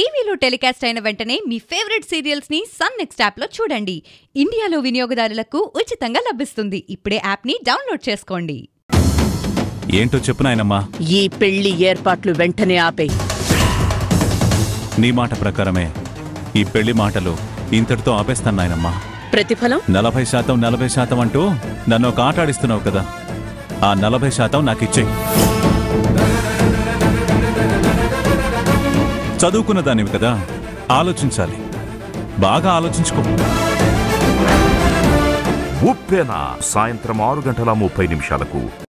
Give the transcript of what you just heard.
టీవీలో టెలికాస్ట్ అయిన వెంటనే మీ ఫేవరెట్ సీరియల్స్ ని సన్ నెక్స్ట్ యాప్ లో చూడండి. ఇండియాలో వినియోగదారులకు ఉచితంగా లభిస్తుంది. ఇప్పుడే యాప్ ని డౌన్లోడ్ చేసుకోండి. ఏంటో చెప్పు నాయనమ్మా, ఈ పెళ్లి ఏర్పాట్లు వెంటనే ఆపేయి. నీ మాట ప్రకారమే ఈ పెళ్లి మాటలు ఇంతటితో ఆపేస్తాను నాయనమ్మా. ప్రతిఫలం 40% అంటూ నన్ను ఒక ఆట ఆడిస్తున్నావు కదా, ఆ 40% నాకు ఇచ్చేయి. చదువుకున్న దానివి కదా, ఆలోచించాలి, బాగా ఆలోచించుకో. ఉప్పెన సాయంత్రం 6:30 గంటలకు